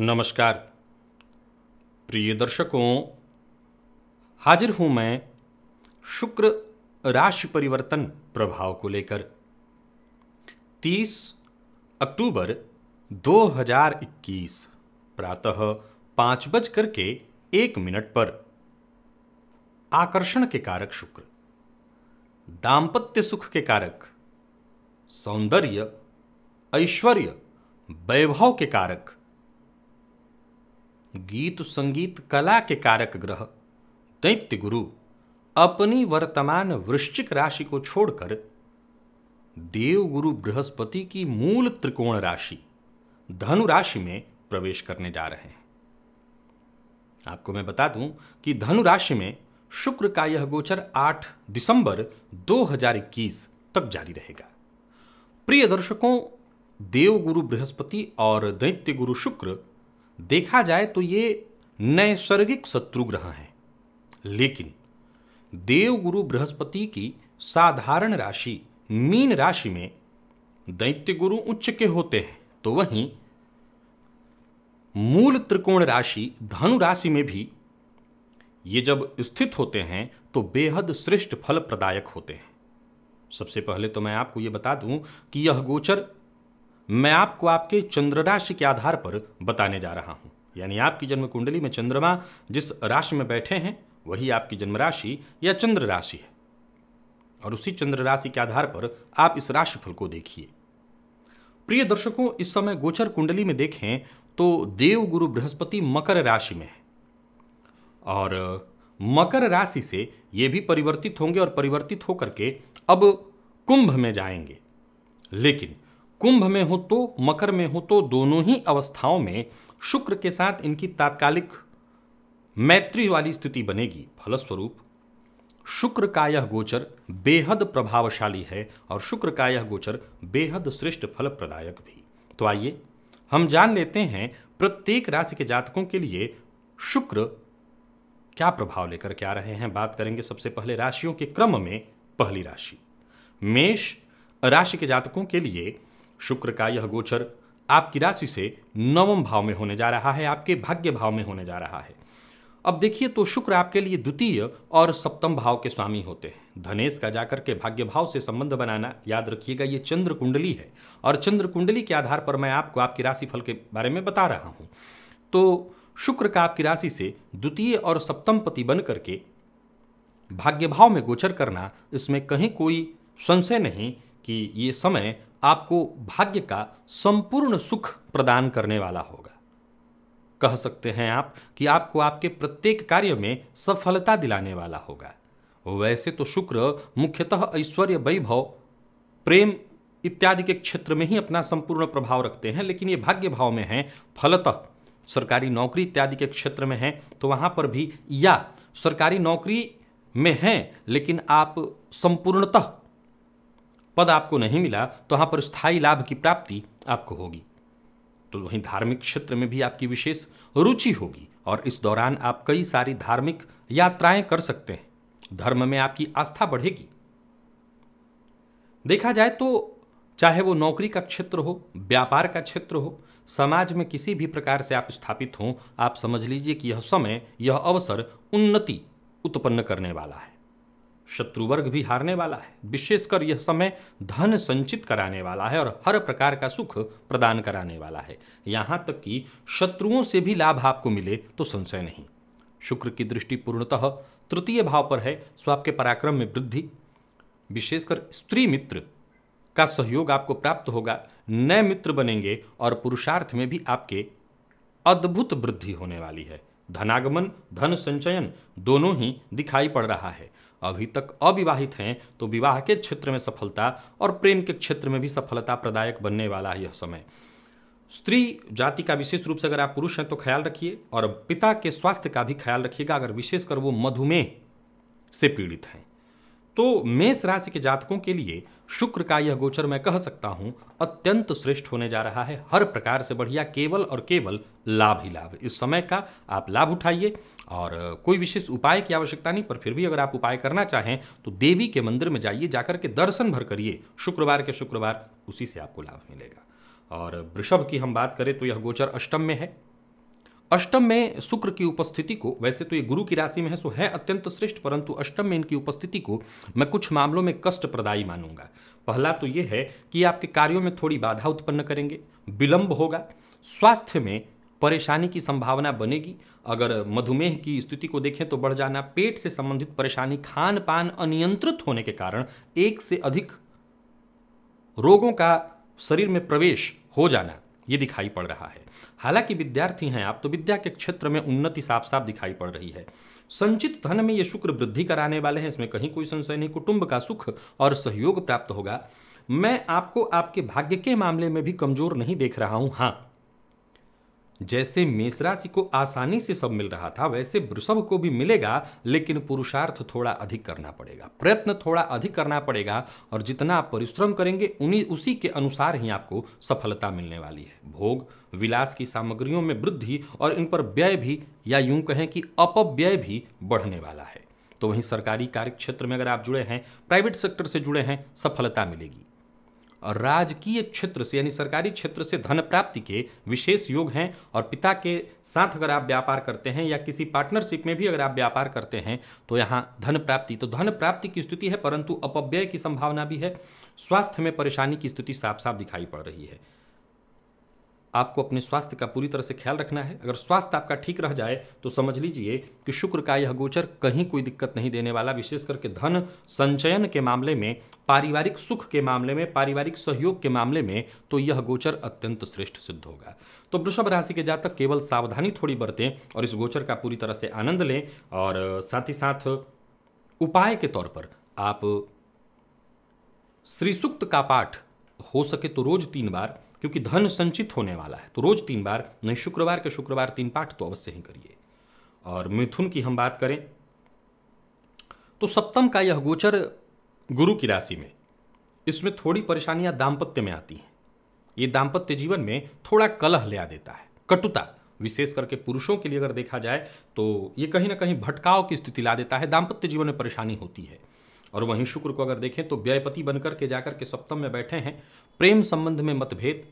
नमस्कार प्रिय दर्शकों, हाजिर हूं मैं शुक्र राशि परिवर्तन प्रभाव को लेकर। 30 अक्टूबर 2021 प्रातः 5:01 पर आकर्षण के कारक शुक्र, दाम्पत्य सुख के कारक, सौंदर्य, ऐश्वर्य, वैभव के कारक, गीत संगीत कला के कारक ग्रह दैत्य गुरु अपनी वर्तमान वृश्चिक राशि को छोड़कर देव गुरु बृहस्पति की मूल त्रिकोण राशि धनु राशि में प्रवेश करने जा रहे हैं। आपको मैं बता दूं कि धनु राशि में शुक्र का यह गोचर 8 दिसंबर 2021 तक जारी रहेगा। प्रिय दर्शकों, देव गुरु बृहस्पति और दैत्य गुरु शुक्र देखा जाए तो ये नैसर्गिक शत्रु ग्रह हैं, लेकिन देव गुरु बृहस्पति की साधारण राशि मीन राशि में दैत्य गुरु उच्च के होते हैं, तो वहीं मूल त्रिकोण राशि धनु राशि में भी ये जब स्थित होते हैं तो बेहद श्रेष्ठ फल प्रदायक होते हैं। सबसे पहले तो मैं आपको ये बता दूं कि यह गोचर मैं आपको आपके चंद्र राशि के आधार पर बताने जा रहा हूं, यानी आपकी जन्म कुंडली में चंद्रमा जिस राशि में बैठे हैं वही आपकी जन्म राशि या चंद्र राशि है, और उसी चंद्र राशि के आधार पर आप इस राशिफल को देखिए। प्रिय दर्शकों, इस समय गोचर कुंडली में देखें तो देव गुरु बृहस्पति मकर राशि में है, और मकर राशि से ये भी परिवर्तित होंगे और परिवर्तित होकर के अब कुंभ में जाएंगे, लेकिन कुंभ में हो तो मकर में हो तो दोनों ही अवस्थाओं में शुक्र के साथ इनकी तात्कालिक मैत्री वाली स्थिति बनेगी। फलस्वरूप शुक्र का यह गोचर बेहद प्रभावशाली है और शुक्र का यह गोचर बेहद श्रेष्ठ फल प्रदायक भी। तो आइए हम जान लेते हैं प्रत्येक राशि के जातकों के लिए शुक्र क्या प्रभाव लेकर के आ रहे हैं। बात करेंगे सबसे पहले राशियों के क्रम में पहली राशि मेष राशि के जातकों के लिए शुक्र का यह गोचर आपकी राशि से नवम भाव में होने जा रहा है, आपके भाग्य भाव में होने जा रहा है। अब देखिए तो शुक्र आपके लिए द्वितीय और सप्तम भाव के स्वामी होते हैं। धनेश का जाकर के भाग्य भाव से संबंध बनाना याद रखिएगा, ये चंद्र कुंडली है और चंद्र कुंडली के आधार पर मैं आपको आपकी राशिफल के बारे में बता रहा हूँ। तो शुक्र का आपकी राशि से द्वितीय और सप्तम पति बन करके भाग्य भाव में गोचर करना, इसमें कहीं कोई संशय नहीं कि ये समय आपको भाग्य का संपूर्ण सुख प्रदान करने वाला होगा। कह सकते हैं आप कि आपको आपके प्रत्येक कार्य में सफलता दिलाने वाला होगा। वैसे तो शुक्र मुख्यतः ऐश्वर्य, वैभव, प्रेम इत्यादि के क्षेत्र में ही अपना संपूर्ण प्रभाव रखते हैं, लेकिन ये भाग्य भाव में हैं, फलतः सरकारी नौकरी इत्यादि के क्षेत्र में हैं तो वहाँ पर भी, या सरकारी नौकरी में हैं लेकिन आप संपूर्णतः पद आपको नहीं मिला तो वहाँ पर स्थायी लाभ की प्राप्ति आपको होगी। तो वहीं धार्मिक क्षेत्र में भी आपकी विशेष रुचि होगी और इस दौरान आप कई सारी धार्मिक यात्राएं कर सकते हैं, धर्म में आपकी आस्था बढ़ेगी। देखा जाए तो चाहे वो नौकरी का क्षेत्र हो, व्यापार का क्षेत्र हो, समाज में किसी भी प्रकार से आप स्थापित हों, आप समझ लीजिए कि यह समय, यह अवसर उन्नति उत्पन्न करने वाला है। शत्रुवर्ग भी हारने वाला है। विशेषकर यह समय धन संचित कराने वाला है और हर प्रकार का सुख प्रदान कराने वाला है। यहाँ तक कि शत्रुओं से भी लाभ आपको मिले तो संशय नहीं। शुक्र की दृष्टि पूर्णतः तृतीय भाव पर है, सो आपके पराक्रम में वृद्धि, विशेषकर स्त्री मित्र का सहयोग आपको प्राप्त होगा, नए मित्र बनेंगे और पुरुषार्थ में भी आपके अद्भुत वृद्धि होने वाली है। धनागमन, धन संचयन दोनों ही दिखाई पड़ रहा है। अभी तक अविवाहित हैं तो विवाह के क्षेत्र में सफलता और प्रेम के क्षेत्र में भी सफलता प्रदायक बनने वाला है यह समय। स्त्री जाति का विशेष रूप से अगर आप पुरुष हैं तो ख्याल रखिए, और पिता के स्वास्थ्य का भी ख्याल रखिएगा अगर विशेषकर वो मधुमेह से पीड़ित हैं। तो मेष राशि के जातकों के लिए शुक्र का यह गोचर मैं कह सकता हूं अत्यंत श्रेष्ठ होने जा रहा है। हर प्रकार से बढ़िया, केवल और केवल लाभ ही लाभ। इस समय का आप लाभ उठाइए और कोई विशेष उपाय की आवश्यकता नहीं, पर फिर भी अगर आप उपाय करना चाहें तो देवी के मंदिर में जाइए, जाकर के दर्शन भर करिए शुक्रवार के शुक्रवार, उसी से आपको लाभ मिलेगा। और वृषभ की हम बात करें तो यह गोचर अष्टम में है, अष्टम में शुक्र की उपस्थिति को, वैसे तो ये गुरु की राशि में है सो है अत्यंत श्रेष्ठ, परंतु अष्टम में इनकी उपस्थिति को मैं कुछ मामलों में कष्ट प्रदायी मानूंगा। पहला तो ये है कि आपके कार्यों में थोड़ी बाधा उत्पन्न करेंगे, विलंब होगा, स्वास्थ्य में परेशानी की संभावना बनेगी। अगर मधुमेह की स्थिति को देखें तो बढ़ जाना, पेट से संबंधित परेशानी, खान पान अनियंत्रित होने के कारण एक से अधिक रोगों का शरीर में प्रवेश हो जाना ये दिखाई पड़ रहा है। हालांकि विद्यार्थी हैं आप तो विद्या के क्षेत्र में उन्नति साफ साफ दिखाई पड़ रही है। संचित धन में ये शुक्र वृद्धि कराने वाले हैं, इसमें कहीं कोई संशय नहीं। कुटुंब का सुख और सहयोग प्राप्त होगा। मैं आपको आपके भाग्य के मामले में भी कमजोर नहीं देख रहा हूं। हां, जैसे मेष राशि को आसानी से सब मिल रहा था वैसे वृषभ को भी मिलेगा, लेकिन पुरुषार्थ थोड़ा अधिक करना पड़ेगा, प्रयत्न थोड़ा अधिक करना पड़ेगा और जितना आप परिश्रम करेंगे उसी के अनुसार ही आपको सफलता मिलने वाली है। भोग विलास की सामग्रियों में वृद्धि और इन पर व्यय भी, या यूं कहें कि अपव्यय भी बढ़ने वाला है। तो वहीं सरकारी कार्य क्षेत्र में अगर आप जुड़े हैं, प्राइवेट सेक्टर से जुड़े हैं, सफलता मिलेगी। राजकीय क्षेत्र से यानी सरकारी क्षेत्र से धन प्राप्ति के विशेष योग हैं। और पिता के साथ अगर आप व्यापार करते हैं या किसी पार्टनरशिप में भी अगर आप व्यापार करते हैं तो यहाँ धन प्राप्ति की स्थिति है, परंतु अपव्यय की संभावना भी है। स्वास्थ्य में परेशानी की स्थिति साफ साफ दिखाई पड़ रही है। आपको अपने स्वास्थ्य का पूरी तरह से ख्याल रखना है। अगर स्वास्थ्य आपका ठीक रह जाए तो समझ लीजिए कि शुक्र का यह गोचर कहीं कोई दिक्कत नहीं देने वाला। विशेष करके धन संचयन के मामले में, पारिवारिक सुख के मामले में, पारिवारिक सहयोग के मामले में तो यह गोचर अत्यंत श्रेष्ठ सिद्ध होगा। तो वृषभ राशि के जातक केवल सावधानी थोड़ी बरतें और इस गोचर का पूरी तरह से आनंद लें। और साथ ही साथ उपाय के तौर पर आप श्री सूक्त का पाठ हो सके तो रोज 3 बार, क्योंकि धन संचित होने वाला है तो रोज 3 बार नहीं, शुक्रवार 3 पाठ तो अवश्य ही करिए। और मिथुन की हम बात करें तो सप्तम का यह गोचर गुरु की राशि में, इसमें थोड़ी परेशानियां दाम्पत्य में आती हैं। ये दाम्पत्य जीवन में थोड़ा कलह ले आ देता है, कटुता। विशेष करके पुरुषों के लिए अगर देखा जाए तो ये कहीं ना कहीं भटकाव की स्थिति ला देता है, दाम्पत्य जीवन में परेशानी होती है। और वहीं शुक्र को अगर देखें तो व्ययपति बनकर के जाकर के सप्तम में बैठे हैं। प्रेम संबंध में मतभेद,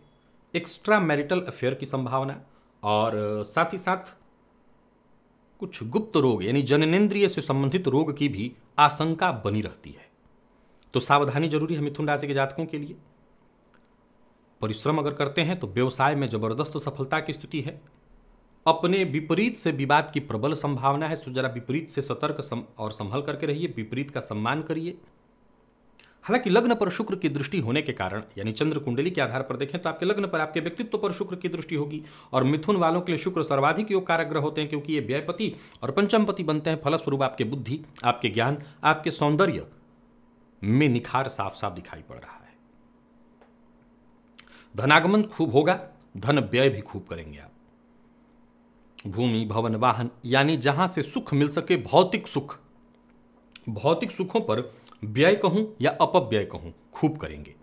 एक्स्ट्रा मैरिटल अफेयर की संभावना और साथ ही साथ कुछ गुप्त रोग यानी जननेंद्रिय से संबंधित रोग की भी आशंका बनी रहती है। तो सावधानी जरूरी है मिथुन राशि के जातकों के लिए। परिश्रम अगर करते हैं तो व्यवसाय में जबरदस्त सफलता की स्थिति है। अपने विपरीत से विवाद की प्रबल संभावना है, तो जरा विपरीत से सतर्क और संभल करके रहिए, विपरीत का सम्मान करिए। हालांकि लग्न पर शुक्र की दृष्टि होने के कारण यानी चंद्र कुंडली के आधार पर देखें तो आपके लग्न पर, आपके व्यक्तित्व पर शुक्र की दृष्टि होगी। और मिथुन वालों के लिए शुक्र सर्वाधिक योग कारक ग्रह होते हैं, क्योंकि ये व्ययपति और पंचमपति बनते हैं। फलस्वरूप आपके बुद्धि, आपके ज्ञान, आपके सौंदर्य में निखार साफ साफ दिखाई पड़ रहा है। धनागमन खूब होगा, धन व्यय भी खूब करेंगे आप। भूमि भवन वाहन यानी जहां से सुख मिल सके, भौतिक सुखों पर व्यय कहूं या अपव्यय कहूं, खूब करेंगे।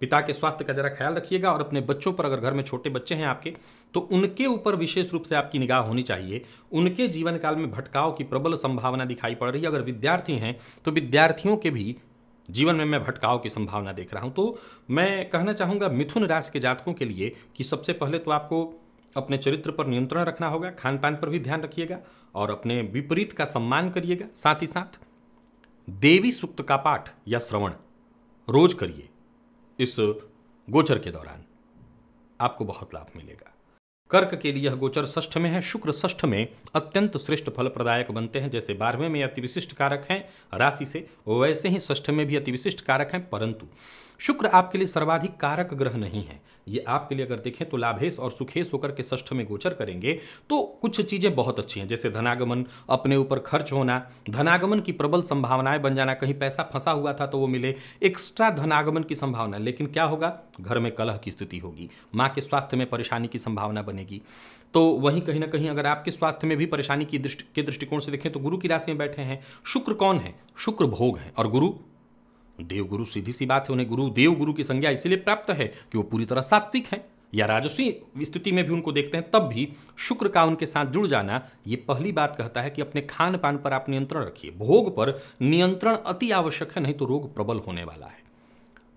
पिता के स्वास्थ्य का जरा ख्याल रखिएगा। और अपने बच्चों पर, अगर घर में छोटे बच्चे हैं आपके, तो उनके ऊपर विशेष रूप से आपकी निगाह होनी चाहिए। उनके जीवन काल में भटकाव की प्रबल संभावना दिखाई पड़ रही है। अगर विद्यार्थी हैं तो विद्यार्थियों के भी जीवन में मैं भटकाव की संभावना देख रहा हूं। तो मैं कहना चाहूंगा मिथुन राशि के जातकों के लिए कि सबसे पहले तो आपको अपने चरित्र पर नियंत्रण रखना होगा, खान पान पर भी ध्यान रखिएगा और अपने विपरीत का सम्मान करिएगा। साथ ही साथ देवी सूक्त का पाठ या श्रवण रोज करिए। इस गोचर के दौरान आपको बहुत लाभ मिलेगा। कर्क के लिए यह गोचर षष्ठ में है। शुक्र षष्ठ में अत्यंत श्रेष्ठ फल प्रदायक बनते हैं। जैसे 12वें में अति विशिष्ट कारक हैं राशि से, वैसे ही षष्ठ में भी अति विशिष्ट कारक हैं, परंतु शुक्र आपके लिए सर्वाधिक कारक ग्रह नहीं है। ये आपके लिए अगर देखें तो लाभेश और सुखेश होकर के षष्ठ में गोचर करेंगे। तो कुछ चीज़ें बहुत अच्छी हैं, जैसे धनागमन, अपने ऊपर खर्च होना, धनागमन की प्रबल संभावनाएं बन जाना। कहीं पैसा फंसा हुआ था तो वो मिले, एक्स्ट्रा धनागमन की संभावना। लेकिन क्या होगा, घर में कलह की स्थिति होगी, माँ के स्वास्थ्य में परेशानी की संभावना बनेगी। तो वहीं कहीं ना कहीं अगर आपके स्वास्थ्य में भी परेशानी की दृष्टिकोण से देखें तो गुरु की राशि में बैठे हैं। शुक्र कौन है? शुक्र भोग है और गुरु देवगुरु। सीधी सी बात है, उन्हें गुरु देवगुरु की संज्ञा इसलिए प्राप्त है कि वो पूरी तरह सात्विक हैं। या राजसी स्थिति में भी उनको देखते हैं, तब भी शुक्र का उनके साथ जुड़ जाना ये पहली बात कहता है कि अपने खान पान पर आप नियंत्रण रखिए। भोग पर नियंत्रण अति आवश्यक है, नहीं तो रोग प्रबल होने वाला है।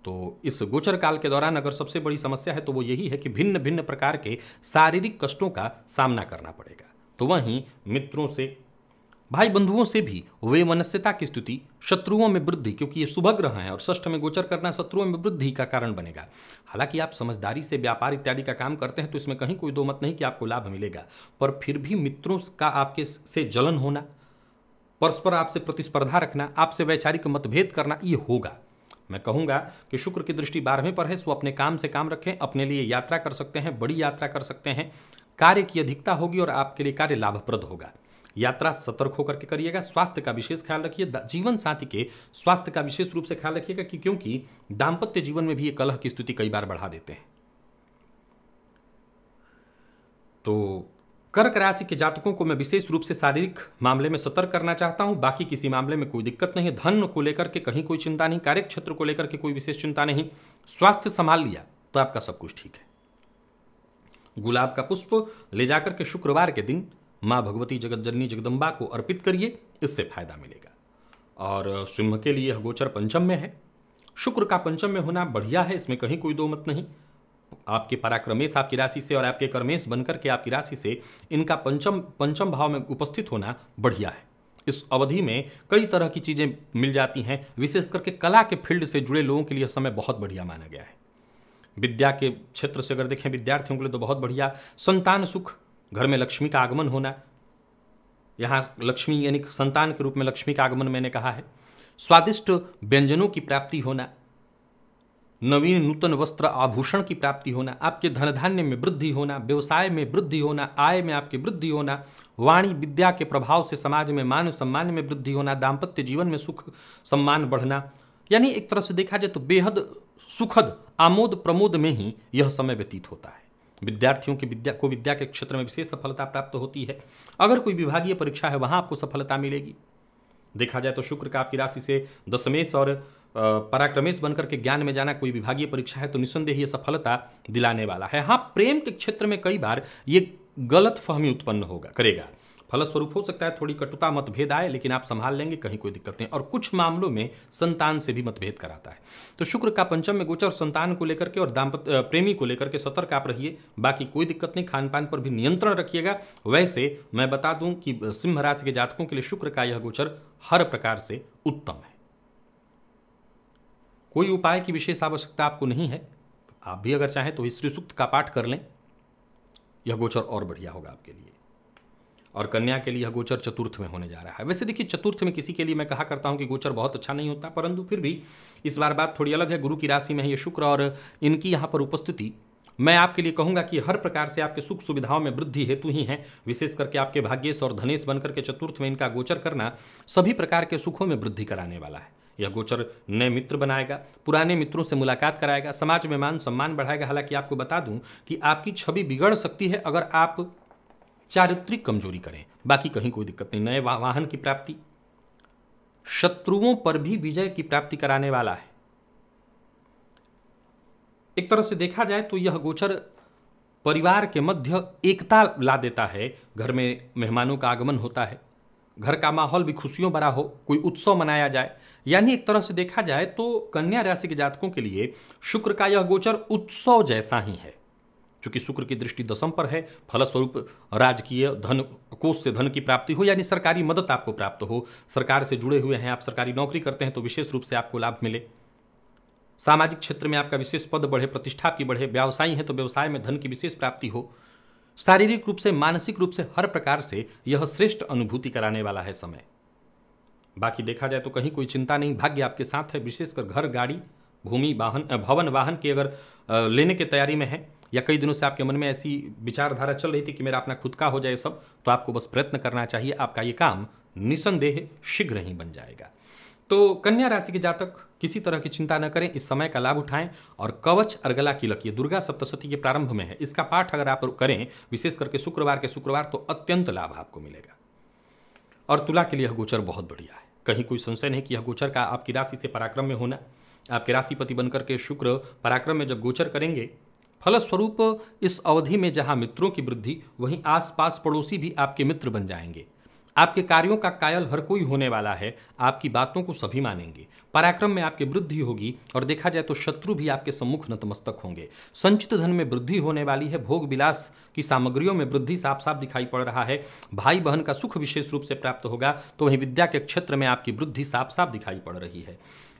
तो इस गोचर काल के दौरान अगर सबसे बड़ी समस्या है तो वो यही है कि भिन्न भिन्न प्रकार के शारीरिक कष्टों का सामना करना पड़ेगा। तो वहीं मित्रों से, भाई बंधुओं से भी वे मनस्यता की स्तुति, शत्रुओं में वृद्धि, क्योंकि ये शुभ ग्रह हैं और षष्ठ में गोचर करना शत्रुओं में वृद्धि का कारण बनेगा। हालांकि आप समझदारी से व्यापार इत्यादि का काम करते हैं तो इसमें कहीं कोई दो मत नहीं कि आपको लाभ मिलेगा, पर फिर भी मित्रों का आपके से जलन होना, परस्पर आपसे प्रतिस्पर्धा रखना, आपसे वैचारिक मतभेद करना, ये होगा। मैं कहूँगा कि शुक्र की दृष्टि 12वें पर है, सो अपने काम से काम रखें, अपने लिए यात्रा कर सकते हैं, बड़ी यात्रा कर सकते हैं, कार्य की अधिकता होगी और आपके लिए कार्य लाभप्रद होगा। यात्रा सतर्क होकर के करिएगा, स्वास्थ्य का विशेष ख्याल रखिए, जीवन साथी के स्वास्थ्य का विशेष रूप से ख्याल रखिएगा कि क्योंकि दाम्पत्य जीवन में भी ये कलह की स्थिति कई बार बढ़ा देते हैं। तो कर्क राशि के जातकों को मैं विशेष रूप से शारीरिक मामले में सतर्क करना चाहता हूं, बाकी किसी मामले में कोई दिक्कत नहीं। धन को लेकर के कहीं कोई चिंता नहीं, कार्य क्षेत्र को लेकर के कोई विशेष चिंता नहीं, स्वास्थ्य संभाल लिया तो आपका सब कुछ ठीक है। गुलाब का पुष्प ले जाकर के शुक्रवार के दिन माँ भगवती जगतजननी जगदम्बा को अर्पित करिए, इससे फायदा मिलेगा। और सिंह के लिए गोचर पंचम में है, शुक्र का पंचम में होना बढ़िया है, इसमें कहीं कोई दो मत नहीं। आपके पराक्रमेश आपकी राशि से और आपके कर्मेश बनकर के आपकी राशि से इनका पंचम भाव में उपस्थित होना बढ़िया है। इस अवधि में कई तरह की चीज़ें मिल जाती हैं, विशेष करके कला के फील्ड से जुड़े लोगों के लिए समय बहुत बढ़िया माना गया है। विद्या के क्षेत्र से अगर देखें विद्यार्थियों के लिए तो बहुत बढ़िया। संतान सुख, घर में लक्ष्मी का आगमन होना, यहाँ लक्ष्मी यानी संतान के रूप में लक्ष्मी का आगमन मैंने कहा है। स्वादिष्ट व्यंजनों की प्राप्ति होना, नवीन नूतन वस्त्र आभूषण की प्राप्ति होना, आपके धनधान्य में वृद्धि होना, व्यवसाय में वृद्धि होना, आय में आपकी वृद्धि होना, वाणी विद्या के प्रभाव से समाज में मान सम्मान में वृद्धि होना, दाम्पत्य जीवन में सुख सम्मान बढ़ना, यानी एक तरह से देखा जाए तो बेहद सुखद आमोद प्रमोद में ही यह समय व्यतीत होता है। विद्यार्थियों की विद्या के क्षेत्र में विशेष सफलता प्राप्त होती है। अगर कोई विभागीय परीक्षा है वहाँ आपको सफलता मिलेगी। देखा जाए तो शुक्र का आपकी राशि से दशमेश और पराक्रमेश बनकर के ज्ञान में जाना, कोई विभागीय परीक्षा है तो निस्संदेह ये सफलता दिलाने वाला है। हाँ, प्रेम के क्षेत्र में कई बार ये गलत फहमी उत्पन्न होगा करेगा, फलस्वरूप हो सकता है थोड़ी कटुता मतभेद आए, लेकिन आप संभाल लेंगे, कहीं कोई दिक्कत नहीं। और कुछ मामलों में संतान से भी मतभेद कराता है। तो शुक्र का पंचम में गोचर संतान को लेकर के और दाम्पत्य प्रेमी को लेकर के सतर्क आप रहिए, बाकी कोई दिक्कत नहीं। खान पान पर भी नियंत्रण रखिएगा। वैसे मैं बता दूं कि सिंह राशि के जातकों के लिए शुक्र का यह गोचर हर प्रकार से उत्तम है। कोई उपाय की विशेष आवश्यकता आपको नहीं है। आप भी अगर चाहें तो श्री सूक्त का पाठ कर लें, यह गोचर और बढ़िया होगा आपके लिए। और कन्या के लिए यह गोचर चतुर्थ में होने जा रहा है। वैसे देखिए, चतुर्थ में किसी के लिए मैं कहा करता हूं कि गोचर बहुत अच्छा नहीं होता, परंतु फिर भी इस बार बात थोड़ी अलग है। गुरु की राशि में है ये शुक्र और इनकी यहाँ पर उपस्थिति, मैं आपके लिए कहूँगा कि हर प्रकार से आपके सुख सुविधाओं में वृद्धि हेतु ही है। विशेष करके आपके भाग्येश और धनेश बनकर के चतुर्थ में इनका गोचर करना सभी प्रकार के सुखों में वृद्धि कराने वाला है। यह गोचर नए मित्र बनाएगा, पुराने मित्रों से मुलाकात कराएगा, समाज में मान सम्मान बढ़ाएगा। हालांकि आपको बता दूं कि आपकी छवि बिगड़ सकती है अगर आप चारित्रिक कमजोरी करें, बाकी कहीं कोई दिक्कत नहीं। नए वाहन की प्राप्ति, शत्रुओं पर भी विजय की प्राप्ति कराने वाला है। एक तरह से देखा जाए तो यह गोचर परिवार के मध्य एकता ला देता है। घर में मेहमानों का आगमन होता है, घर का माहौल भी खुशियों भरा हो, कोई उत्सव मनाया जाए, यानी एक तरह से देखा जाए तो कन्या राशि के जातकों के लिए शुक्र का यह गोचर उत्सव जैसा ही है। चूँकि शुक्र की दृष्टि दशम पर है, फलस्वरूप राजकीय धन कोष से धन की प्राप्ति हो, यानी सरकारी मदद आपको प्राप्त हो। सरकार से जुड़े हुए हैं आप, सरकारी नौकरी करते हैं तो विशेष रूप से आपको लाभ मिले। सामाजिक क्षेत्र में आपका विशेष पद बढ़े, प्रतिष्ठा की बढ़े। व्यवसायी हैं तो व्यवसाय में धन की विशेष प्राप्ति हो। शारीरिक रूप से, मानसिक रूप से हर प्रकार से यह श्रेष्ठ अनुभूति कराने वाला है समय। बाकी देखा जाए तो कहीं कोई चिंता नहीं, भाग्य आपके साथ है। विशेषकर घर, गाड़ी, भूमि, भवन वाहन की अगर लेने की तैयारी में है, या कई दिनों से आपके मन में ऐसी विचारधारा चल रही थी कि मेरा अपना खुद का हो जाए सब, तो आपको बस प्रयत्न करना चाहिए। आपका ये काम निसंदेह शीघ्र ही बन जाएगा। तो कन्या राशि के जातक किसी तरह की चिंता न करें, इस समय का लाभ उठाएं। और कवच अर्गला की लकीर दुर्गा सप्तशती के प्रारंभ में है, इसका पाठ अगर आप करें विशेष करके शुक्रवार तो अत्यंत लाभ आपको मिलेगा। और तुला के लिए यह गोचर बहुत बढ़िया है, कहीं कोई संशय नहीं कि यह गोचर का आपकी राशि से पराक्रम में होना, आपके राशिपति बनकर के शुक्र पराक्रम में जब गोचर करेंगे, फलस्वरूप इस अवधि में जहाँ मित्रों की वृद्धि, वहीं आसपास पड़ोसी भी आपके मित्र बन जाएंगे। आपके कार्यों का कायल हर कोई होने वाला है, आपकी बातों को सभी मानेंगे, पराक्रम में आपकी वृद्धि होगी और देखा जाए तो शत्रु भी आपके सम्मुख नतमस्तक होंगे। संचित धन में वृद्धि होने वाली है, भोग विलास की सामग्रियों में वृद्धि साफ साफ दिखाई पड़ रहा है, भाई बहन का सुख विशेष रूप से प्राप्त होगा, तो वहीं विद्या के क्षेत्र में आपकी वृद्धि साफ साफ दिखाई पड़ रही है।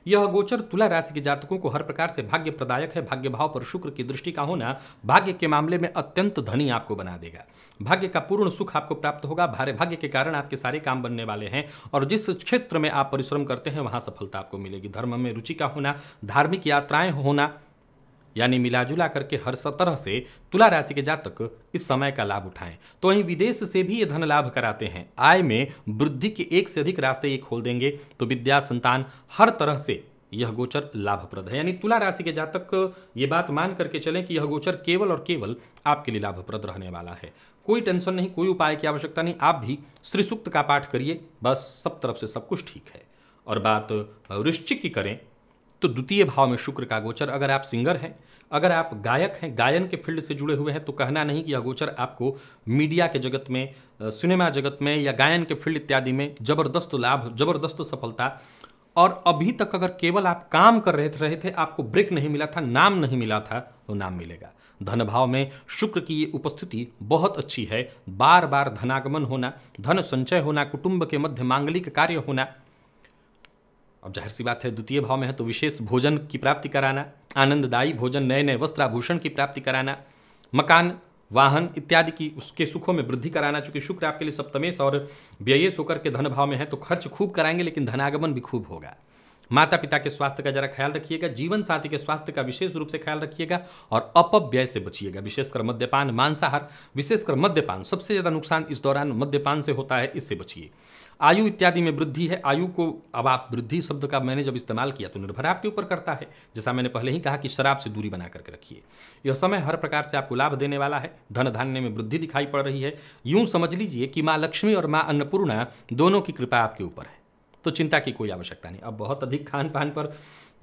यह गोचर तुला राशि के जातकों को हर प्रकार से भाग्य प्रदायक है। भाग्य भाव पर शुक्र की दृष्टि का होना भाग्य के मामले में अत्यंत धनी आपको बना देगा। भाग्य का पूर्ण सुख आपको प्राप्त होगा। भारे भाग्य के कारण आपके सारे काम बनने वाले हैं और जिस क्षेत्र में आप परिश्रम करते हैं वहां सफलता आपको मिलेगी। धर्म में रुचि का होना, धार्मिक यात्राएं होना, यानी मिलाजुला करके हर तरह से तुला राशि के जातक इस समय का लाभ उठाएं। तो वहीं विदेश से भी ये धन लाभ कराते हैं। आय में वृद्धि के एक से अधिक रास्ते ये खोल देंगे। तो विद्या, संतान, हर तरह से यह गोचर लाभप्रद है। यानी तुला राशि के जातक ये बात मान करके चलें कि यह गोचर केवल और केवल आपके लिए लाभप्रद रहने वाला है। कोई टेंशन नहीं, कोई उपाय की आवश्यकता नहीं। आप भी श्री सूक्त का पाठ करिए, बस सब तरफ से सब कुछ ठीक है। और बात वृश्चिक की करें तो द्वितीय भाव में शुक्र का गोचर, अगर आप सिंगर हैं, अगर आप गायक हैं, गायन के फील्ड से जुड़े हुए हैं, तो कहना नहीं कि यह गोचर आपको मीडिया के जगत में, सिनेमा जगत में या गायन के फील्ड इत्यादि में जबरदस्त लाभ, जबरदस्त सफलता। और अभी तक अगर केवल आप काम कर रहे थे, आपको ब्रेक नहीं मिला था, नाम नहीं मिला था, तो नाम मिलेगा। धन भाव में शुक्र की ये उपस्थिति बहुत अच्छी है। बार बार धनागमन होना, धन संचय होना, कुटुंब के मध्य मांगलिक कार्य होना। अब जाहिर सी बात है, द्वितीय भाव में है तो विशेष भोजन की प्राप्ति कराना, आनंददायी भोजन, नए नए वस्त्र आभूषण की प्राप्ति कराना, मकान, वाहन इत्यादि की उसके सुखों में वृद्धि कराना। चूंकि शुक्र आपके लिए सप्तमेश और व्ययेश होकर के धन भाव में है तो खर्च खूब कराएंगे लेकिन धनागमन भी खूब होगा। माता पिता के स्वास्थ्य का जरा ख्याल रखिएगा, जीवन साथी के स्वास्थ्य का विशेष रूप से ख्याल रखिएगा और अपव्यय से बचिएगा। विशेषकर मद्यपान, मांसाहार, विशेषकर मद्यपान सबसे ज़्यादा नुकसान इस दौरान मद्यपान से होता है, इससे बचिए। आयु इत्यादि में वृद्धि है। आयु को अब आप वृद्धि शब्द का मैंने जब इस्तेमाल किया तो निर्भर आपके ऊपर करता है। जैसा मैंने पहले ही कहा कि शराब से दूरी बना करके रखिए। यह समय हर प्रकार से आपको लाभ देने वाला है। धन धान्य में वृद्धि दिखाई पड़ रही है। यूं समझ लीजिए कि माँ लक्ष्मी और माँ अन्नपूर्णा दोनों की कृपा आपके ऊपर है, तो चिंता की कोई आवश्यकता नहीं। अब बहुत अधिक खान पान पर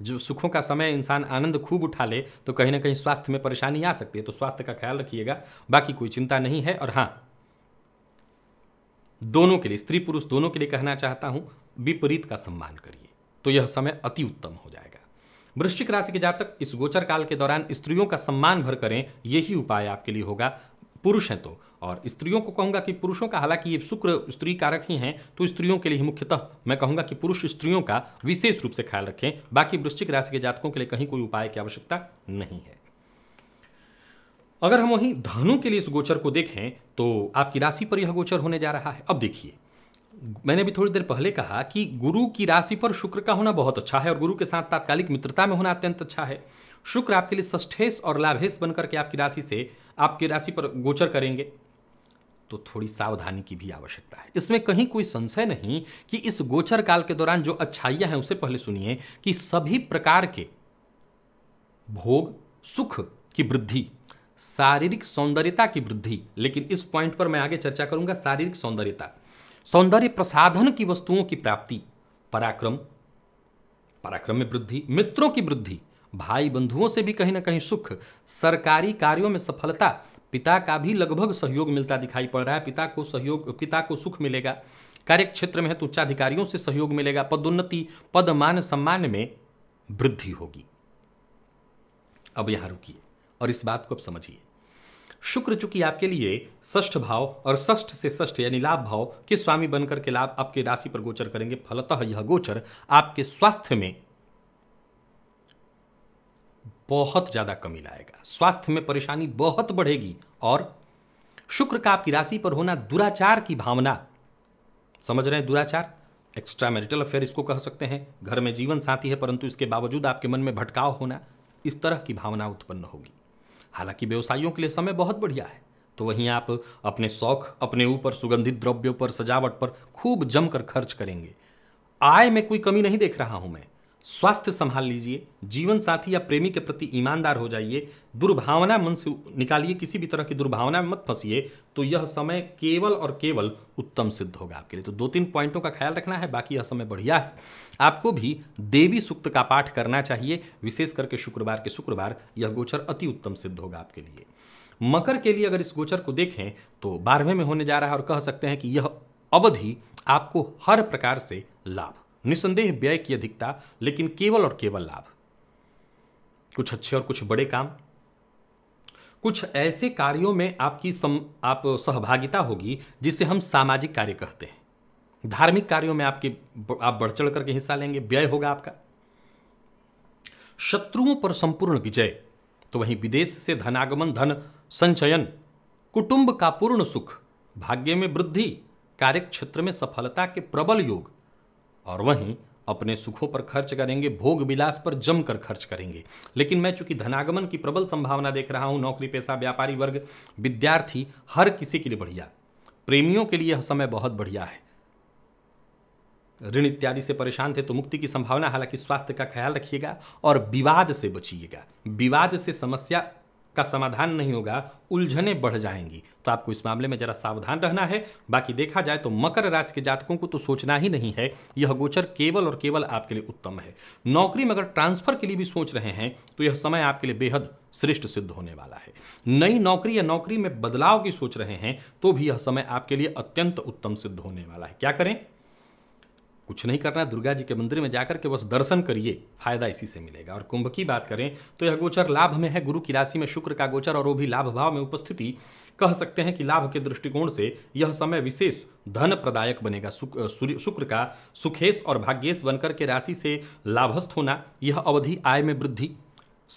जो सुखों का समय इंसान आनंद खूब उठा ले तो कहीं ना कहीं स्वास्थ्य में परेशानी आ सकती है, तो स्वास्थ्य का ख्याल रखिएगा। बाकी कोई चिंता नहीं है। और हाँ, दोनों के लिए, स्त्री पुरुष दोनों के लिए कहना चाहता हूँ, विपरीत का सम्मान करिए तो यह समय अति उत्तम हो जाएगा। वृश्चिक राशि के जातक इस गोचर काल के दौरान स्त्रियों का सम्मान भर करें, यही उपाय आपके लिए होगा। पुरुष हैं तो, और स्त्रियों को कहूँगा कि पुरुषों का, हालांकि ये शुक्र स्त्री कारक ही हैं तो स्त्रियों के लिए ही मुख्यतः मैं कहूँगा कि पुरुष स्त्रियों का विशेष रूप से ख्याल रखें। बाकी वृश्चिक राशि के जातकों के लिए कहीं कोई उपाय की आवश्यकता नहीं है। अगर हम वहीं धनु के लिए इस गोचर को देखें तो आपकी राशि पर यह गोचर होने जा रहा है। अब देखिए, मैंने भी थोड़ी देर पहले कहा कि गुरु की राशि पर शुक्र का होना बहुत अच्छा है और गुरु के साथ तात्कालिक मित्रता में होना अत्यंत अच्छा है। शुक्र आपके लिए षष्ठेश और लाभेश बनकर के आपकी राशि पर गोचर करेंगे, तो थोड़ी सावधानी की भी आवश्यकता है। इसमें कहीं कोई संशय नहीं कि इस गोचर काल के दौरान जो अच्छाइयाँ हैं उसे पहले सुनिए कि सभी प्रकार के भोग, सुख की वृद्धि, शारीरिक सौंदर्यता की वृद्धि, लेकिन इस पॉइंट पर मैं आगे चर्चा करूंगा। शारीरिक सौंदर्यता, सौंदर्य प्रसाधन की वस्तुओं की प्राप्ति, पराक्रम में वृद्धि, मित्रों की वृद्धि, भाई बंधुओं से भी कहीं ना कहीं सुख, सरकारी कार्यों में सफलता, पिता का भी लगभग सहयोग मिलता दिखाई पड़ रहा है। पिता को सुख मिलेगा। कार्यक्षेत्र में है तो उच्चाधिकारियों से सहयोग मिलेगा। पदोन्नति, पद, मान, सम्मान में वृद्धि होगी। अब यहां रुकिए और इस बात को अब समझिए, शुक्र चूंकि आपके लिए षष्ठ भाव और षष्ठ से षष्ठ यानी लाभ भाव के स्वामी बनकर के लाभ आपके राशि पर गोचर करेंगे। फलतः यह गोचर आपके स्वास्थ्य में बहुत ज्यादा कमी लाएगा, स्वास्थ्य में परेशानी बहुत बढ़ेगी। और शुक्र का आपकी राशि पर होना दुराचार की भावना, समझ रहे हैं, दुराचार, एक्स्ट्रा मैरिटल अफेयर इसको कह सकते हैं। घर में जीवन साथी है परंतु इसके बावजूद आपके मन में भटकाव होना, इस तरह की भावना उत्पन्न होगी। हालांकि व्यवसायियों के लिए समय बहुत बढ़िया है, तो वहीं आप अपने शौक, अपने ऊपर, सुगंधित द्रव्यों पर, सजावट पर खूब जमकर खर्च करेंगे। आय में कोई कमी नहीं देख रहा हूं मैं। स्वास्थ्य संभाल लीजिए, जीवन साथी या प्रेमी के प्रति ईमानदार हो जाइए, दुर्भावना मन से निकालिए, किसी भी तरह की दुर्भावना में मत फंसिए, तो यह समय केवल और केवल उत्तम सिद्ध होगा आपके लिए। तो 2-3 पॉइंटों का ख्याल रखना है, बाकी यह समय बढ़िया है। आपको भी देवी सूक्त का पाठ करना चाहिए, विशेष करके शुक्रवार यह गोचर अति उत्तम सिद्ध होगा आपके लिए। मकर के लिए अगर इस गोचर को देखें तो 12वें में होने जा रहा है और कह सकते हैं कि यह अवधि आपको हर प्रकार से लाभ, निसंदेह व्यय की अधिकता, लेकिन केवल और केवल लाभ। कुछ अच्छे और कुछ बड़े काम, कुछ ऐसे कार्यों में आपकी आप सहभागिता होगी जिसे हम सामाजिक कार्य कहते हैं। धार्मिक कार्यों में आप बढ़ चढ़ करके हिस्सा लेंगे, व्यय होगा आपका। शत्रुओं पर संपूर्ण विजय, तो वहीं विदेश से धनागमन, धन संचयन, कुटुंब का पूर्ण सुख, भाग्य में वृद्धि, कार्यक्षेत्र में सफलता के प्रबल योग। और वहीं अपने सुखों पर खर्च करेंगे, भोग विलास पर जमकर खर्च करेंगे। लेकिन मैं चूंकि धनागमन की प्रबल संभावना देख रहा हूं, नौकरी पेशा, व्यापारी वर्ग, विद्यार्थी, हर किसी के लिए बढ़िया। प्रेमियों के लिए यह समय बहुत बढ़िया है। ऋण इत्यादि से परेशान थे तो मुक्ति की संभावना, हालांकि स्वास्थ्य का ख्याल रखिएगा और विवाद से बचिएगा। विवाद से समस्या का समाधान नहीं होगा, उलझने बढ़ जाएंगी, तो आपको इस मामले में जरा सावधान रहना है। बाकी देखा जाए तो मकर राशि के जातकों को तो सोचना ही नहीं है, यह गोचर केवल और केवल आपके लिए उत्तम है। नौकरी में अगर ट्रांसफर के लिए भी सोच रहे हैं तो यह समय आपके लिए बेहद श्रेष्ठ सिद्ध होने वाला है। नई नौकरी या नौकरी में बदलाव की सोच रहे हैं तो भी यह समय आपके लिए अत्यंत उत्तम सिद्ध होने वाला है। क्या करें? कुछ नहीं करना, दुर्गा जी के मंदिर में जाकर के बस दर्शन करिए, फायदा इसी से मिलेगा। और कुंभ की बात करें तो यह गोचर लाभ में है, गुरु की राशि में शुक्र का गोचर और वो भी लाभ भाव में उपस्थिति। कह सकते हैं कि लाभ के दृष्टिकोण से यह समय विशेष धन प्रदायक बनेगा। शुक्र का सुखेश और भाग्येश बनकर के राशि से लाभस्थ होना, यह अवधि आय में वृद्धि,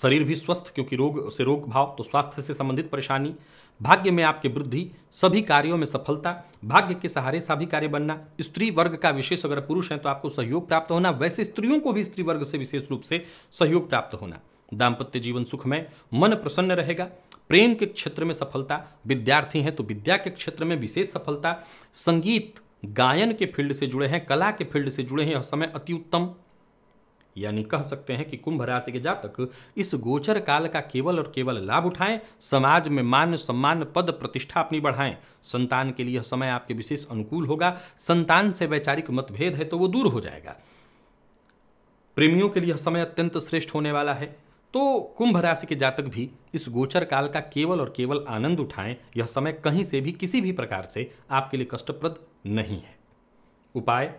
शरीर भी स्वस्थ क्योंकि रोग से रोग भाव, तो स्वास्थ्य से संबंधित परेशानी, भाग्य में आपकी वृद्धि, सभी कार्यों में सफलता, भाग्य के सहारे सभी कार्य बनना। स्त्री वर्ग का विशेष, अगर पुरुष हैं तो आपको सहयोग प्राप्त होना, वैसे स्त्रियों को भी स्त्री वर्ग से विशेष रूप से सहयोग प्राप्त होना। दाम्पत्य जीवन सुखमय, मन प्रसन्न रहेगा। प्रेम के क्षेत्र में सफलता, विद्यार्थी हैं तो विद्या के क्षेत्र में विशेष सफलता। संगीत गायन के फील्ड से जुड़े हैं, कला के फील्ड से जुड़े हैं, यह समय अति उत्तम। यानी कह सकते हैं कि कुंभ राशि के जातक इस गोचर काल का केवल और केवल लाभ उठाएं, समाज में मान सम्मान, पद प्रतिष्ठा अपनी बढ़ाएं। संतान के लिए यह समय आपके विशेष अनुकूल होगा। संतान से वैचारिक मतभेद है तो वो दूर हो जाएगा। प्रेमियों के लिए यह समय अत्यंत श्रेष्ठ होने वाला है। तो कुंभ राशि के जातक भी इस गोचर काल का केवल और केवल आनंद उठाएं। यह समय कहीं से भी किसी भी प्रकार से आपके लिए कष्टप्रद नहीं है। उपाय,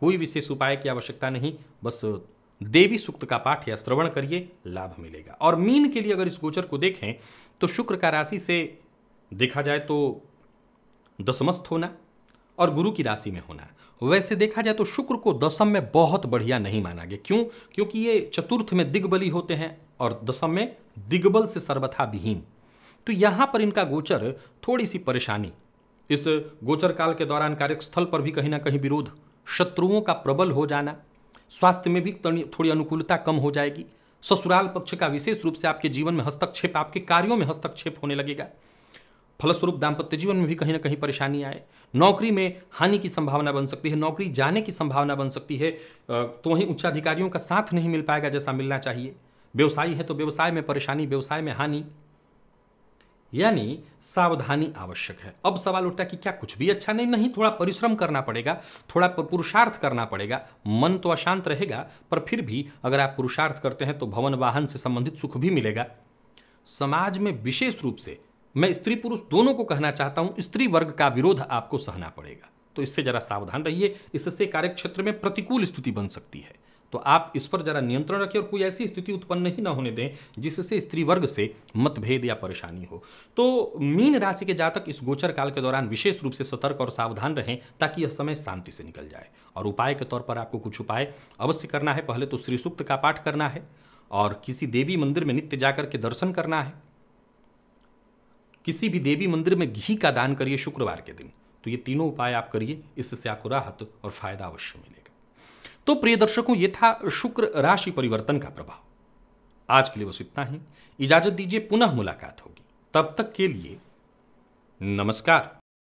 कोई विशेष उपाय की आवश्यकता नहीं, बस देवी सूक्त का पाठ या श्रवण करिए, लाभ मिलेगा। और मीन के लिए अगर इस गोचर को देखें तो शुक्र का राशि से देखा जाए तो दशमस्थ होना और गुरु की राशि में होना। वैसे देखा जाए तो शुक्र को दशम में बहुत बढ़िया नहीं माना गया। क्यों? क्योंकि ये चतुर्थ में दिग्बली होते हैं और दशम में दिग्बल से सर्वथा विहीन, तो यहाँ पर इनका गोचर थोड़ी सी परेशानी। इस गोचर काल के दौरान कार्यस्थल पर भी कहीं ना कहीं विरोध, शत्रुओं का प्रबल हो जाना, स्वास्थ्य में भी थोड़ी अनुकूलता कम हो जाएगी। ससुराल पक्ष का विशेष रूप से आपके जीवन में हस्तक्षेप, आपके कार्यों में हस्तक्षेप होने लगेगा। फलस्वरूप दाम्पत्य जीवन में भी कहीं ना कहीं परेशानी आए। नौकरी में हानि की संभावना बन सकती है, नौकरी जाने की संभावना बन सकती है, तो वहीं उच्चाधिकारियों का साथ नहीं मिल पाएगा जैसा मिलना चाहिए। व्यवसायी है तो व्यवसाय में परेशानी, व्यवसाय में हानि, यानी सावधानी आवश्यक है। अब सवाल उठता है कि क्या कुछ भी अच्छा नहीं, थोड़ा परिश्रम करना पड़ेगा, थोड़ा पुरुषार्थ करना पड़ेगा। मन तो अशांत रहेगा पर फिर भी अगर आप पुरुषार्थ करते हैं तो भवन वाहन से संबंधित सुख भी मिलेगा। समाज में विशेष रूप से मैं स्त्री पुरुष दोनों को कहना चाहता हूं, स्त्री वर्ग का विरोध आपको सहना पड़ेगा, तो इससे जरा सावधान रहिए। इससे कार्यक्षेत्र में प्रतिकूल स्थिति बन सकती है, तो आप इस पर जरा नियंत्रण रखिए और कोई ऐसी स्थिति उत्पन्न ही ना होने दें जिससे स्त्री वर्ग से मतभेद या परेशानी हो। तो मीन राशि के जातक इस गोचर काल के दौरान विशेष रूप से सतर्क और सावधान रहें ताकि यह समय शांति से निकल जाए। और उपाय के तौर पर आपको कुछ उपाय अवश्य करना है। पहले तो श्री सूक्त का पाठ करना है और किसी देवी मंदिर में नित्य जाकर के दर्शन करना है। किसी भी देवी मंदिर में घी का दान करिए शुक्रवार के दिन। तो ये तीनों उपाय आप करिए, इससे आपको राहत और फायदा अवश्य मिलेगा। तो प्रिय दर्शकों, ये था शुक्र राशि परिवर्तन का प्रभाव। आज के लिए बस इतना ही, इजाजत दीजिए, पुनः मुलाकात होगी, तब तक के लिए नमस्कार।